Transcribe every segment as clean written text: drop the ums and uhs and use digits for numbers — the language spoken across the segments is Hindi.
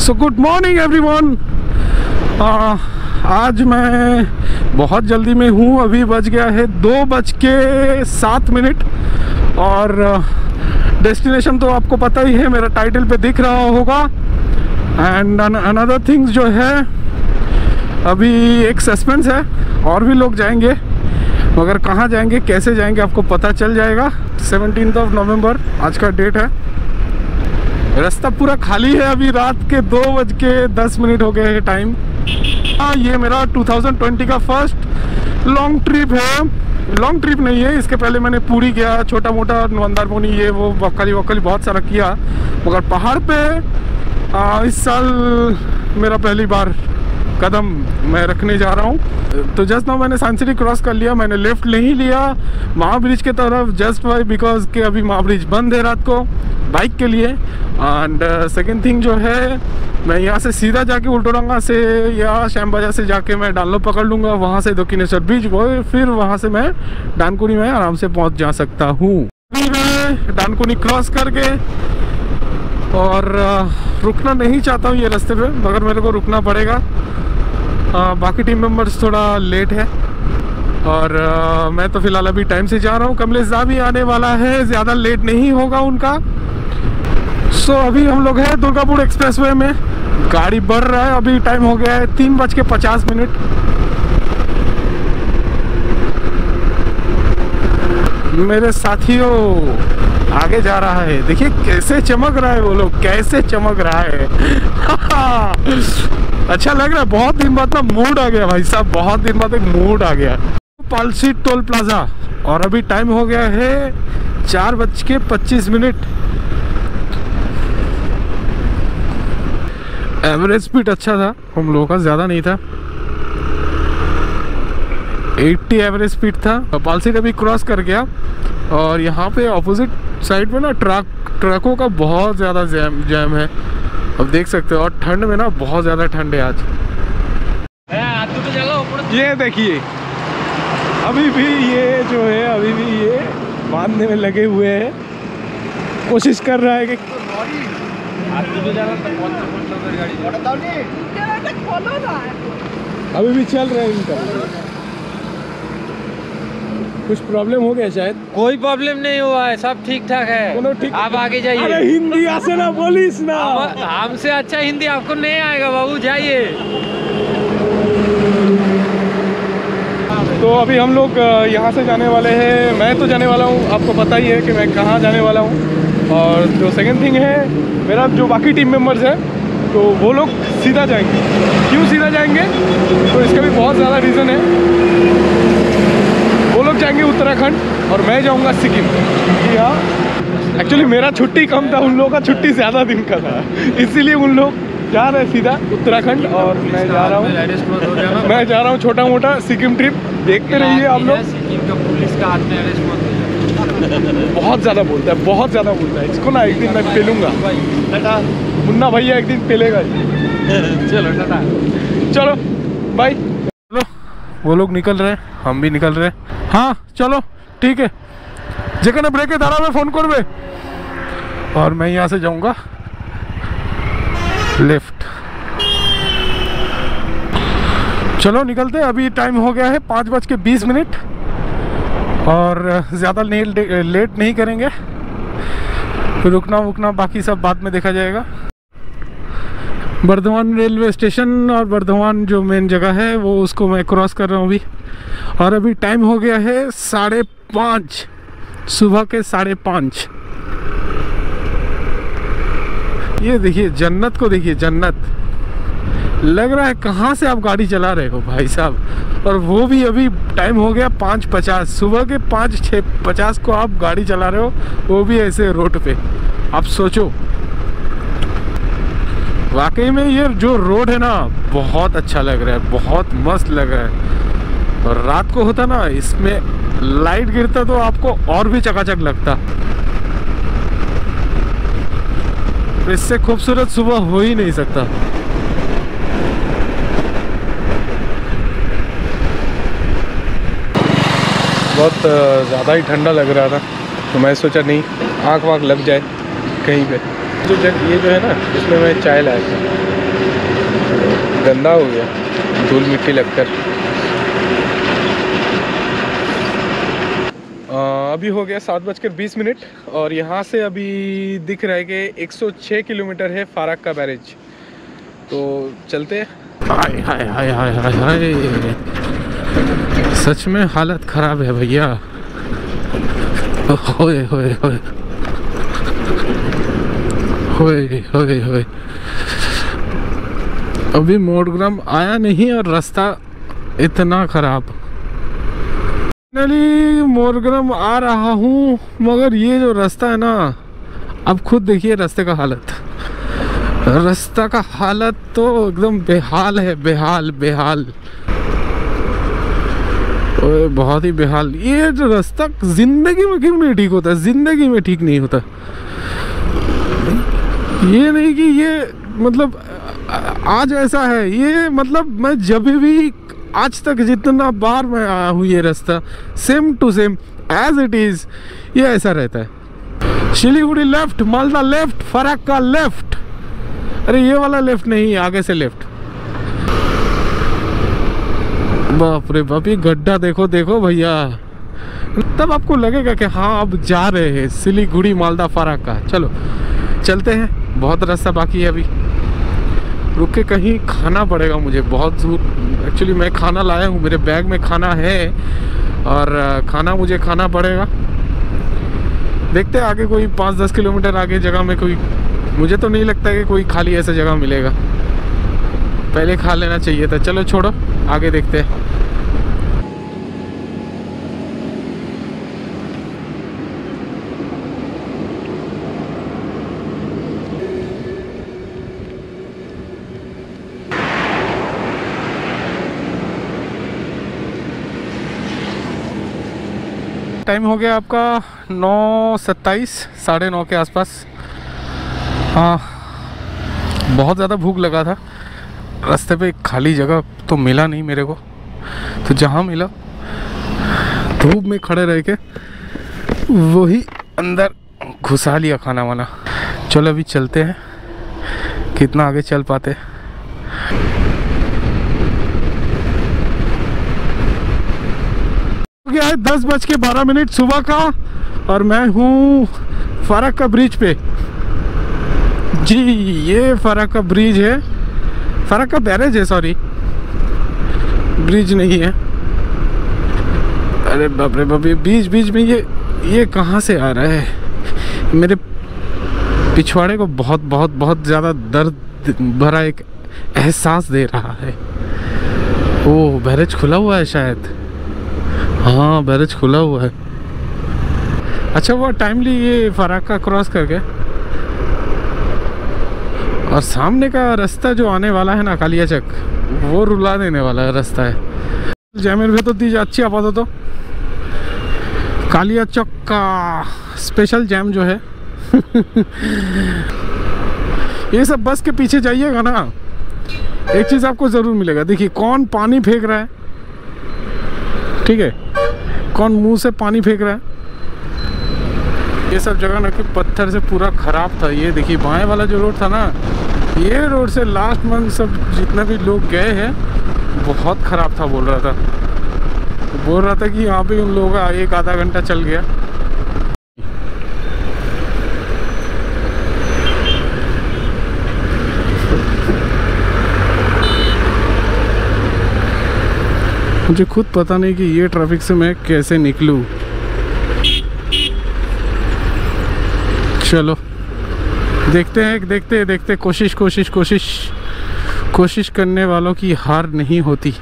So good morning everyone. आज मैं बहुत जल्दी में हूँ। अभी बज गया है 2:07 और डेस्टिनेशन तो आपको पता ही है, मेरा टाइटल पे दिख रहा होगा। एंड अनदर थिंग्स जो है, अभी एक सस्पेंस है, और भी लोग जाएंगे मगर कहाँ जाएंगे कैसे जाएंगे आपको पता चल जाएगा। 17 नवंबर आज का डेट है। रास्ता पूरा खाली है। अभी रात के 2:10 हो गए हैं टाइम। हाँ, ये मेरा 2020 का फर्स्ट लॉन्ग ट्रिप है। लॉन्ग ट्रिप नहीं है, इसके पहले मैंने पूरी गया, छोटा मोटा मंदारमोनी ये वो वक्कली बहुत सारा किया, मगर पहाड़ पे इस साल मेरा पहली बार कदम मैं रखने जा रहा हूँ। तो जस्ट नाउ मैंने साइंसिटी क्रॉस कर लिया। मैंने लेफ्ट नहीं लिया महाब्रिज के तरफ, जस्ट वाई बिकॉज के अभी महाब्रिज बंद है रात को बाइक के लिए। एंड सेकेंड थिंग जो है, मैं यहाँ से सीधा जाके उल्टोडंगा से या श्याम बाजार से जाके मैं डालो पकड़ लूँगा, वहाँ से दक्षिणेश्वर बीच और फिर वहाँ से मैं डानकुनी में आराम से पहुँच जा सकता हूँ। डानकुनी क्रॉस करके और रुकना नहीं चाहता हूँ ये रास्ते पे, मगर मेरे को रुकना पड़ेगा। बाकी टीम मेंबर्स थोड़ा लेट है और मैं तो फिलहाल अभी टाइम से जा रहा हूँ। कमलेश दा भी आने वाला है, ज़्यादा लेट नहीं होगा उनका। सो अभी हम लोग हैं दुर्गापुर एक्सप्रेसवे में, गाड़ी बढ़ रहा है। अभी टाइम हो गया है 3:50। मेरे साथियों आगे जा रहा है, देखिए कैसे चमक रहा है वो लोग, कैसे चमक रहा है। अच्छा लग रहा है, बहुत दिन बाद ना मूड आ गया भाई साहब, बहुत दिन बाद एक मूड आ गया। पालसी टोल प्लाजा और अभी टाइम हो गया है 4:25। एवरेज स्पीड अच्छा था हम लोगों का, ज़्यादा नहीं था, 80 एवरेज स्पीड था। पालसी अभी क्रॉस कर गया और यहाँ पे ऑपोजिट साइड में ना ट्रकों का बहुत ज़्यादा जैम है, आप देख सकते हो। और ठंड में ना बहुत ज़्यादा ठंड है आज। ये देखिए अभी भी ये जो है, अभी भी ये बांधने में लगे हुए हैं, कोशिश कर रहा है कि अभी भी चल रहा है इनका। कुछ प्रॉब्लम हो गया शायद? कोई प्रॉब्लम नहीं हुआ है, सब ठीक ठाक है। ठीक, आप आगे जाइए। अरे हिंदी आसे ना बोलिस ना, हमसे अच्छा हिंदी आपको नहीं आएगा बाबू, जाइए। तो अभी हम लोग यहाँ से जाने वाले हैं। मैं तो जाने वाला हूँ, आपको पता ही है कि मैं कहाँ जाने वाला हूँ। और जो सेकंड थिंग है, मेरा जो बाकी टीम मेम्बर्स है तो वो लोग सीधा जाएंगे। क्यों सीधा जाएंगे तो इसका भी बहुत ज़्यादा रीज़न है। वो लोग जाएंगे उत्तराखंड और मैं जाऊंगा सिक्किम। जी हाँ, एक्चुअली मेरा छुट्टी कम था, उन लोगों का छुट्टी ज़्यादा दिन का था, इसीलिए उन लोग जा रहे हैं सीधा उत्तराखंड और मैं जा रहा हूँ छोटा मोटा सिक्किम ट्रिप। देखते रहिए आप लोग। सिक्किम का पुलिस का हाथ में अरेस्ट मत हो, बहुत ज़्यादा बोलता है, बहुत ज़्यादा बोलता है। इसको ना एक दिन मैं पेलूँगा, मुन्ना भैया एक दिन पेलेगा। चलो टाटा, चलो बाय। वो लोग निकल रहे हैं, हम भी निकल रहे हैं। हाँ चलो ठीक है, जेखने ब्रेके दाड़ा में फोन करबे और मैं यहाँ से जाऊँगा लेफ्ट। चलो निकलते हैं। अभी टाइम हो गया है 5:20 और ज़्यादा लेट नहीं करेंगे। फिर रुकना वुकना बाकी सब बाद में देखा जाएगा। बर्धमान रेलवे स्टेशन और बर्धमान जो मेन जगह है वो, उसको मैं क्रॉस कर रहा हूँ अभी। और अभी टाइम हो गया है 5:30, सुबह के 5:30। ये देखिए जन्नत को, देखिए जन्नत लग रहा है। कहाँ से आप गाड़ी चला रहे हो भाई साहब, और वो भी अभी टाइम हो गया 5:50। सुबह के 5:50 को आप गाड़ी चला रहे हो, वो भी ऐसे रोड पे। आप सोचो, वाकई में ये जो रोड है ना बहुत अच्छा लग रहा है, बहुत मस्त लग रहा है। और रात को होता ना, इसमें लाइट गिरता तो आपको और भी चकाचक लगता। इससे खूबसूरत सुबह हो ही नहीं सकता। बहुत ज़्यादा ही ठंडा लग रहा था तो मैं सोचा नहीं आँख वाँख लग जाए कहीं पे। जो ये जो है ना, इसमें मैं चाय लाया था, गंदा हो गया धूल मिट्टी लगकर। अभी हो गया 7:20 और यहाँ से अभी दिख रहा है कि 106 किलोमीटर है फारक्का बैरेज। तो चलते हैं। हाय हाय हाय हाय हाय हाय, सच में हालत ख़राब है भैया। होए होए होए होए होए होए, अभी मोरग्राम आया नहीं और रास्ता इतना ख़राब। फाइनली मोरग्राम आ रहा हूँ, मगर ये जो रास्ता है ना, अब खुद देखिए रास्ते का हालत तो एकदम बेहाल है, बेहाल। ओए बहुत ही बेहाल। ये जो रास्ता जिंदगी में क्यों नहीं ठीक होता, जिंदगी में ठीक नहीं होता। ये नहीं कि ये मतलब आज ऐसा है, ये मतलब मैं जब भी आज तक जितना बार मैं आया हूँ, ये रास्ता same to same as it is ये ऐसा रहता है। Siliguri left, Malda left, Farakka left. अरे ये वाला लेफ्ट नहीं, आगे से लेफ्ट। बाप रे बाप, ये गड्ढा देखो देखो भैया, तब आपको लगेगा कि हाँ अब जा रहे हैं सिलीगुड़ी मालदा फरक्का। चलो चलते हैं, बहुत रास्ता बाकी है। अभी रुक के कहीं खाना पड़ेगा मुझे, बहुत भूख। एक्चुअली मैं खाना लाया हूँ, मेरे बैग में खाना है और खाना मुझे खाना पड़ेगा। देखते हैं आगे, कोई 5-10 किलोमीटर आगे जगह में कोई, मुझे तो नहीं लगता कि कोई खाली ऐसा जगह मिलेगा। पहले खा लेना चाहिए था। चलो छोड़ो, आगे देखते हैं। टाइम हो गया आपका 9:27, 9:30 के आसपास। हाँ, बहुत ज़्यादा भूख लगा था। रास्ते पे खाली जगह तो मिला नहीं मेरे को, तो जहाँ मिला धूप में खड़े रह के वही अंदर घुसा लिया खाना वाना। चलो अभी चलते हैं, कितना आगे चल पाते। गया है 10:12 सुबह का और मैं हूँ फरक्का ब्रिज पे। जी ये फरक्का ब्रिज है, फरक्का बैरेज है, सॉरी ब्रिज नहीं है। अरे बाप रे बाप, ये बीच में ये कहाँ से आ रहा है। मेरे पिछवाड़े को बहुत ज़्यादा दर्द भरा एक एहसास दे रहा है। ओह बैरेज खुला हुआ है शायद, हाँ बैरेज खुला हुआ है। अच्छा हुआ टाइमली ये फरक्का क्रॉस करके। और सामने का रास्ता जो आने वाला है ना, कालिया चक, वो रुला देने वाला रास्ता है। जैमेर भेतर दी जाती आपातत कालिया चक का स्पेशल जैम जो है। ये सब बस के पीछे जाइएगा ना, एक चीज़ आपको ज़रूर मिलेगा। देखिए कौन पानी फेंक रहा है, ठीक है, कौन मुंह से पानी फेंक रहा है। ये सब जगह ना कि पत्थर से पूरा ख़राब था। ये देखिए बाएं वाला जो रोड था ना, ये रोड से लास्ट मंथ सब जितना भी लोग गए हैं बहुत ख़राब था। बोल रहा था कि यहाँ पे उन लोगों का 1-1/2 घंटा चल गया। मुझे खुद पता नहीं कि ये ट्रैफिक से मैं कैसे निकलूं। चलो देखते हैं। कोशिश करने वालों की हार नहीं होती।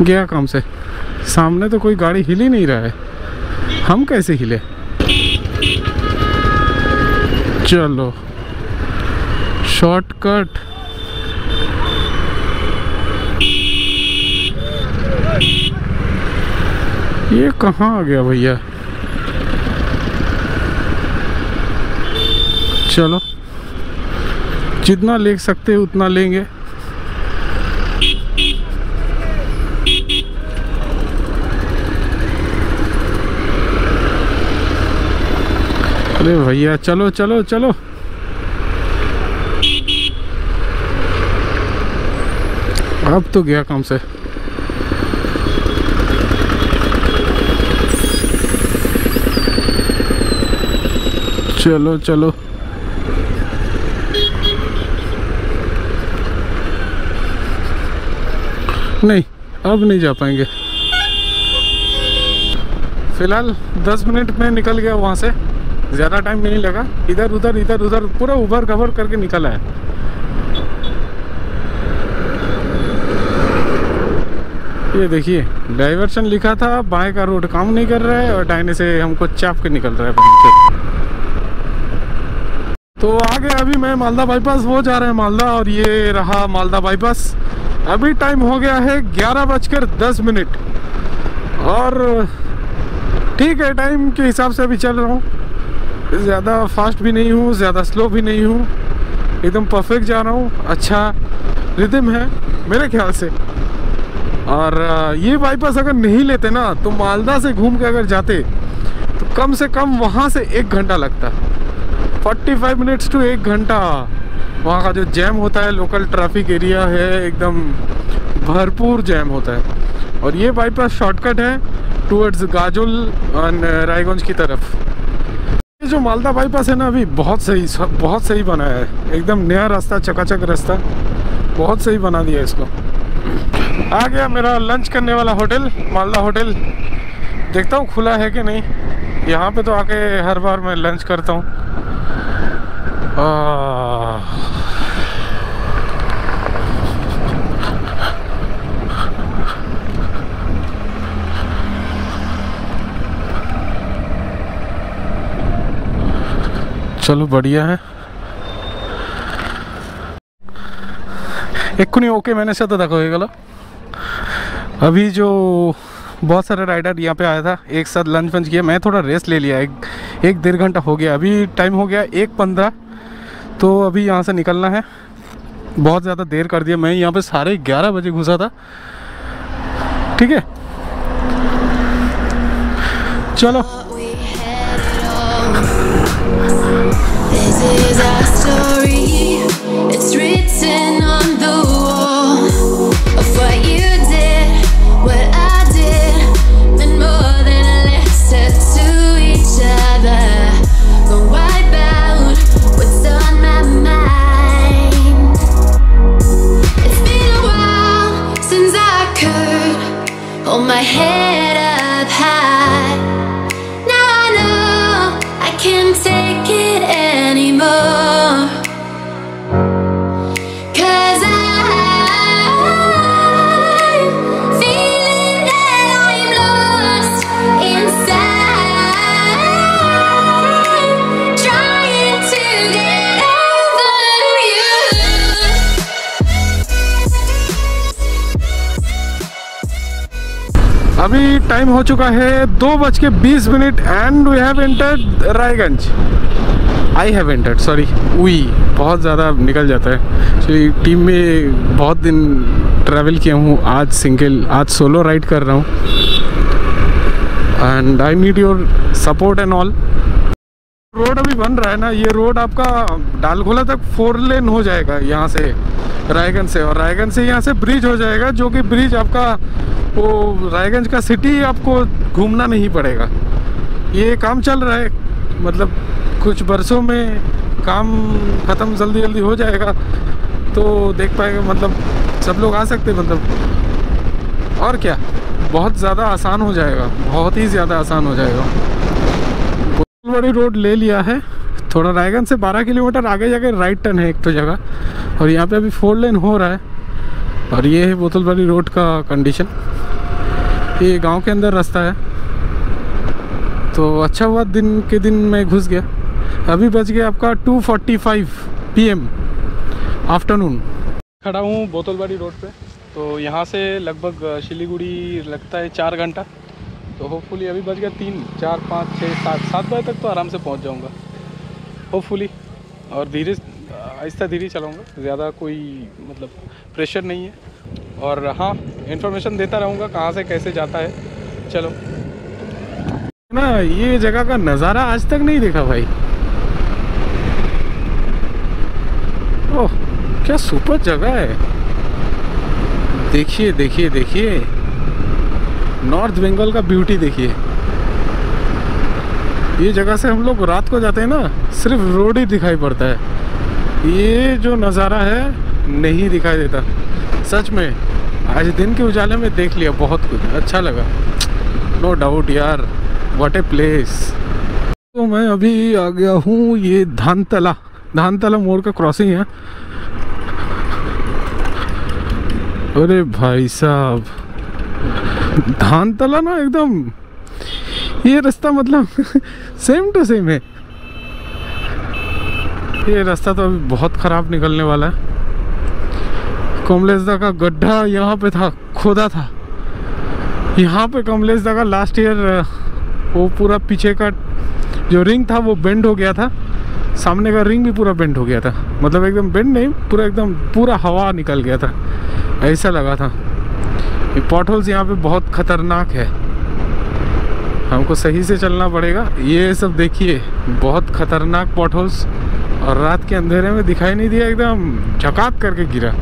गया काम से, सामने तो कोई गाड़ी हिल ही नहीं रहा है, हम कैसे हिले। चलो शॉर्टकट। ये कहाँ आ गया भैया। चलो जितना ले सकते हैं उतना लेंगे। अरे भैया चलो चलो चलो अब तो गया काम से। चलो चलो नहीं, अब नहीं जा पाएंगे। फिलहाल 10 मिनट में निकल गया वहाँ से, ज़्यादा टाइम नहीं लगा। इधर उधर पूरा उबर कवर करके निकला है। ये देखिए डाइवर्शन लिखा था, बाएं का रोड काम नहीं कर रहा है और डाइने से हमको चाप के निकल रहा है। तो आगे अभी मैं मालदा बाईपास वो जा रहे हैं मालदा, और ये रहा मालदा बाईपास। अभी टाइम हो गया है 11:10 और ठीक है, टाइम के हिसाब से अभी चल रहा हूँ। ज़्यादा फास्ट भी नहीं हूँ, ज़्यादा स्लो भी नहीं हूँ, एकदम परफेक्ट जा रहा हूँ। अच्छा रिदम है मेरे ख्याल से। और ये बाईपास अगर नहीं लेते ना तो मालदा से घूम के अगर जाते तो कम से कम वहाँ से 1 घंटा लगता, 45 मिनट्स टू 1 घंटा। वहाँ का जो जैम होता है, लोकल ट्रैफिक एरिया है, एकदम भरपूर जैम होता है। और ये बाईपास शॉर्टकट है टुवर्ड्स गाजुल और रायगंज की तरफ। ये जो मालदा बाईपास है ना, अभी बहुत सही बना है, एकदम नया रास्ता, चकाचक रास्ता, बहुत सही बना दिया इसको। आ गया मेरा लंच करने वाला होटल, मालदा होटल। देखता हूँ खुला है कि नहीं। यहाँ पे तो आके हर बार मैं लंच करता हूँ। चलो बढ़िया है। एक ओके मैंने साथ देखो ये गलो। अभी जो बहुत सारे राइडर यहाँ पे आया था, एक साथ लंच वंच किया। मैं थोड़ा रेस्ट ले लिया, एक 1-1.5 घंटा हो गया। अभी टाइम हो गया 1:15, तो अभी यहाँ से निकलना है। बहुत ज़्यादा देर कर दिया, मैं यहाँ पे 11:30 बजे घुसा था। ठीक है चलो। This is our story, it's written on the wall of what you did, what I did, then more than a letter to each other, don't wipe out what's on my mind, it's been a while since I could hold my head up high, now I know I can take it. अभी टाइम हो चुका है 2:20 and we have entered Raiganj. I have entered, sorry we, बहुत ज़्यादा निकल जाता है एक्चुअली। टीम में बहुत दिन ट्रैवल किया हूँ, आज सिंगल, आज सोलो राइड कर रहा हूँ and I need your support and all. Road अभी बन रहा है ना, ये रोड आपका डालखोला तक 4 लेन हो जाएगा यहाँ से रायगंज से, और रायगंज से यहाँ से ब्रिज हो जाएगा, जो कि ब्रिज आपका वो रायगंज का सिटी आपको घूमना नहीं पड़ेगा। ये काम चल रहा है, मतलब कुछ बरसों में काम ख़त्म जल्दी हो जाएगा, तो देख पाएगा, मतलब सब लोग आ सकते हैं, मतलब और क्या, बहुत ज़्यादा आसान हो जाएगा, बहुत ही ज़्यादा आसान हो जाएगा। बटोलबाड़ी रोड ले लिया है, थोड़ा रायगंज से 12 किलोमीटर आगे जाके राइट टर्न है एक तो जगह, और यहाँ पे अभी 4 लेन हो रहा है। और ये है बोतलबारी रोड का कंडीशन। ये गाँव के अंदर रास्ता है, तो अच्छा हुआ दिन के दिन मैं घुस गया। अभी बज गया आपका 2:45 PM आफ्टरनून। खड़ा हूँ बोतलबारी रोड पे, तो यहाँ से लगभग सिलीगुड़ी लगता है 4 घंटा, तो होपफुली अभी बज गया 3, 4, 5, 6, 7 बजे तक तो आराम से पहुँच जाऊँगा होपफुली। और धीरे आहिस्ता धीरे चलाऊँगा, ज़्यादा कोई मतलब प्रेशर नहीं है। और हाँ, इन्फॉर्मेशन देता रहूँगा कहाँ से कैसे जाता है। चलो ना, ये जगह का नज़ारा आज तक नहीं देखा भाई। ओह क्या सुपर जगह है, देखिए देखिए देखिए नॉर्थ बंगाल का ब्यूटी देखिए। ये जगह से हम लोग रात को जाते हैं ना, सिर्फ रोड ही दिखाई पड़ता है, ये जो नज़ारा है नहीं दिखाई देता। सच में आज दिन के उजाले में देख लिया, बहुत कुछ अच्छा लगा, नो डाउट यार, व्हाट ए प्लेस। तो मैं अभी आ गया हूँ, ये धानतला मोड़ का क्रॉसिंग है। अरे भाई साहब, धानतला ना एकदम, ये रास्ता मतलब सेम टू सेम है। ये रास्ता तो अभी बहुत ख़राब निकलने वाला है। कमलेश दा का गड्ढा यहाँ पे था, खोदा था यहाँ पे कमलेश दा का। लास्ट ईयर वो पूरा पीछे का जो रिंग था वो बेंड हो गया था, सामने का रिंग भी पूरा बेंड हो गया था, मतलब एकदम बेंड नहीं, पूरा एकदम पूरा हवा निकल गया था, ऐसा लगा था। ये पॉट होल्स यहाँ पे बहुत ख़तरनाक है, हमको सही से चलना पड़ेगा। ये सब देखिए, बहुत ख़तरनाक पॉट होल्स, और रात के अंधेरे में दिखाई नहीं दिया, एकदम झकात करके गिरा।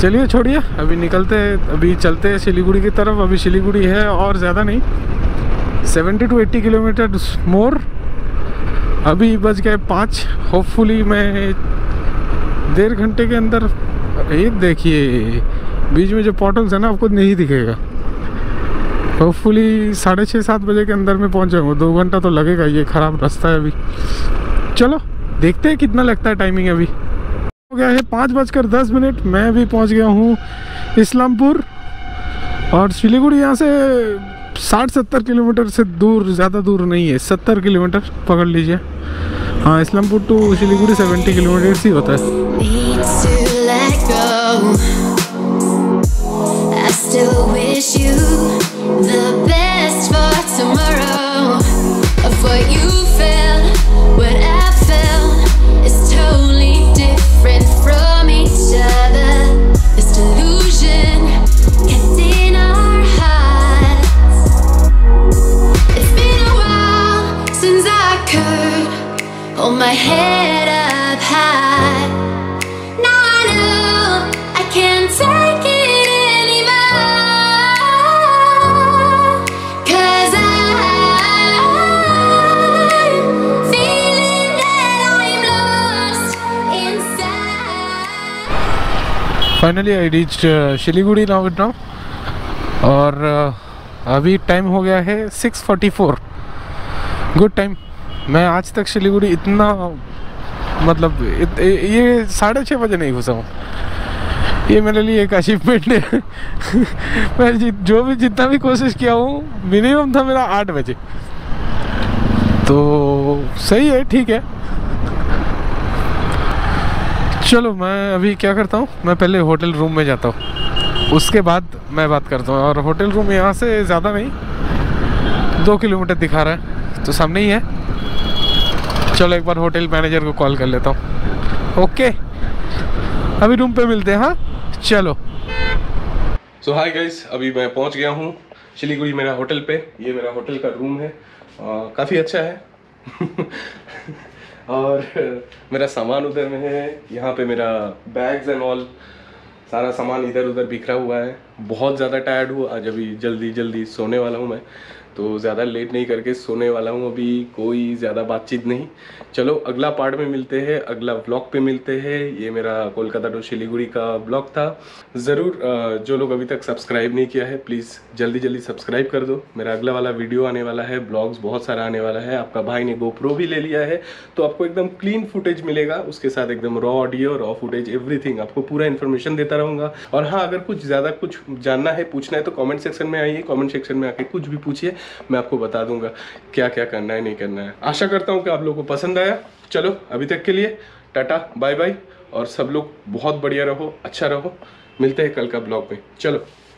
चलिए छोड़िए, अभी निकलते हैं, अभी चलते हैं सिलीगुड़ी की तरफ। अभी सिलीगुड़ी है और ज़्यादा नहीं, 70 to 80 किलोमीटर मोर। अभी बज गए 5, होपफुली मैं डेढ़ घंटे के अंदर। ये देखिए बीच में जो पोर्टल्स है ना, आपको नहीं दिखेगा। होपफुली 6:30-7 बजे के अंदर में पहुंच जाऊँगा। 2 घंटा तो लगेगा, ये ख़राब रास्ता है। अभी चलो देखते हैं कितना लगता है टाइमिंग। अभी हो गया है 5:10। मैं भी पहुंच गया हूँ इस्लामपुर, और सिलीगुड़ी यहाँ से 60-70 किलोमीटर से दूर, ज़्यादा दूर नहीं है, 70 किलोमीटर पकड़ लीजिए। हाँ, इस्लामपुर टू सिलीगुड़ी 70 किलोमीटर ही होता है। Hold my head up high. Now I know I can't take it anymore. 'Cause I'm feeling that I'm lost inside. Finally I reached Siliguri now. और अभी टाइम हो गया है 6:44। Good time. मैं आज तक सिलीगुड़ी इतना मतलब ये 6:30 बजे नहीं घुसा हूँ। ये मेरे लिए एक अचीवमेंट है। मैं जितना भी कोशिश किया हूँ, मिनिमम था मेरा 8 बजे, तो सही है, ठीक है। चलो मैं अभी क्या करता हूँ, मैं पहले होटल रूम में जाता हूँ, उसके बाद मैं बात करता हूँ। और होटल रूम यहाँ से ज़्यादा नहीं, 2 किलोमीटर दिखा रहा है, तो सामने ही है। चलो एक बार होटल मैनेजर को कॉल कर लेता हूँ। ओके, अभी रूम पे मिलते हैं। हाँ चलो। सो हाय गाइस, अभी मैं पहुँच गया हूँ सिलीगुड़ी मेरा होटल पे। ये मेरा होटल का रूम है, काफ़ी अच्छा है। और मेरा सामान उधर में है, यहाँ पे मेरा बैग्स एंड ऑल, सारा सामान इधर उधर बिखरा हुआ है। बहुत ज़्यादा टायर्ड हूँ आज, अभी जल्दी सोने वाला हूँ मैं, तो ज़्यादा लेट नहीं करके सोने वाला हूँ। अभी कोई ज़्यादा बातचीत नहीं। चलो अगला पार्ट में मिलते हैं, अगला व्लॉग पे मिलते हैं। ये मेरा कोलकाता टू सिलीगुड़ी का व्लॉग था। ज़रूर जो लोग अभी तक सब्सक्राइब नहीं किया है, प्लीज़ जल्दी सब्सक्राइब कर दो। मेरा अगला वाला वीडियो आने वाला है, ब्लॉग्स बहुत सारा आने वाला है। आपका भाई ने गोप्रो भी ले लिया है, तो आपको एकदम क्लीन फुटेज मिलेगा, उसके साथ एकदम raw audio, raw footage, everything. आपको पूरा इन्फॉर्मेशन देता रहूँगा। और हाँ, अगर कुछ ज़्यादा कुछ जानना है, पूछना है, तो कॉमेंट सेक्शन में आइए। कॉमेंट सेक्शन में आके कुछ भी पूछिए, मैं आपको बता दूंगा क्या क्या करना है, नहीं करना है। आशा करता हूं कि आप लोगों को पसंद आया। चलो अभी तक के लिए टाटा बाय बाय, और सब लोग बहुत बढ़िया रहो, अच्छा रहो। मिलते हैं कल का ब्लॉग में। चलो।